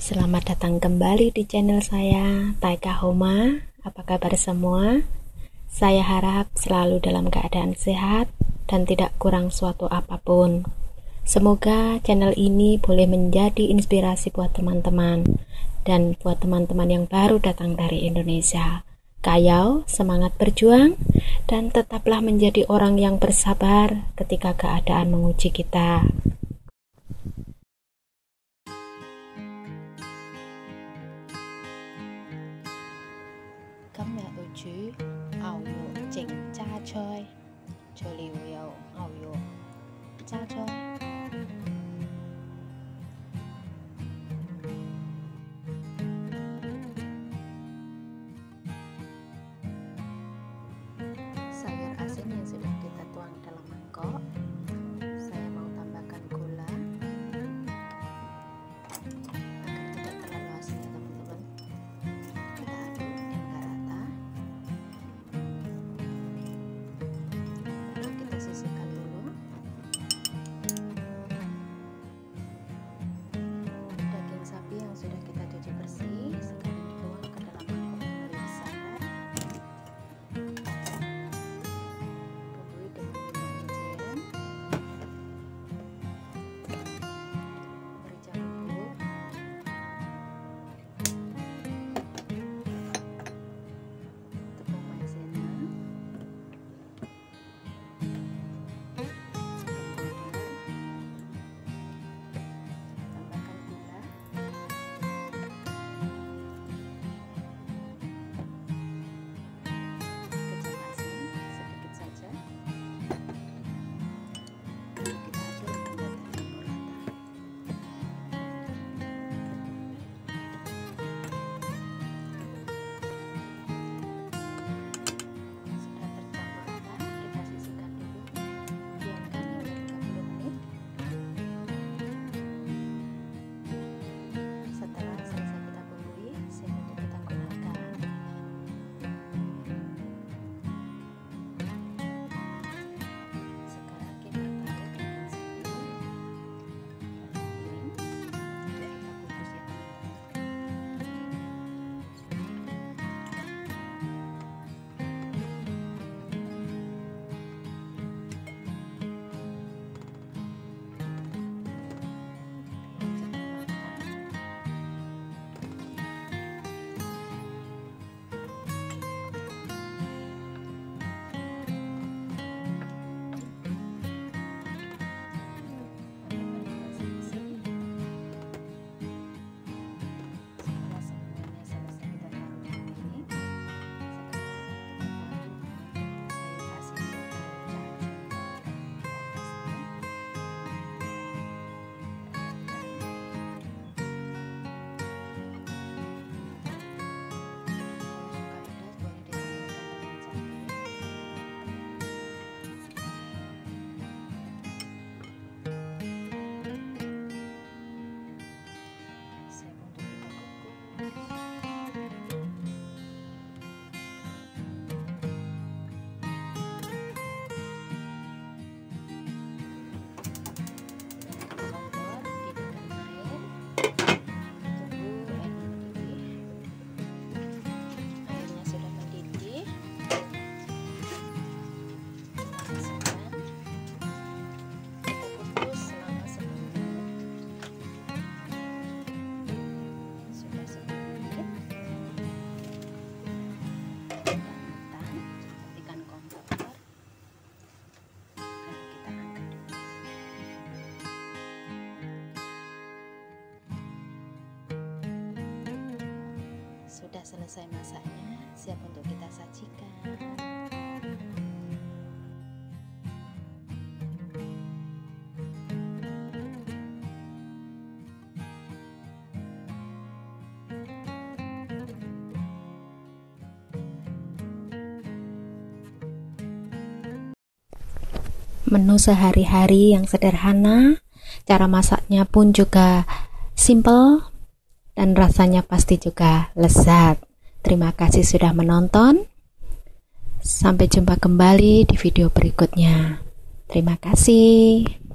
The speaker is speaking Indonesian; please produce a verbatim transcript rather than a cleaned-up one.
Selamat datang kembali di channel saya, Taika Homa. Apa kabar semua? Saya harap selalu dalam keadaan sehat dan tidak kurang suatu apapun. Semoga channel ini boleh menjadi inspirasi buat teman-teman dan buat teman-teman yang baru datang dari Indonesia. Kayau, semangat berjuang, dan tetaplah menjadi orang yang bersabar ketika keadaan menguji kita. Sudah selesai masaknya, siap untuk kita sajikan. Menu sehari-hari yang sederhana, cara masaknya pun juga simple, dan rasanya pasti juga lezat. Terima kasih sudah menonton. Sampai jumpa kembali di video berikutnya. Terima kasih.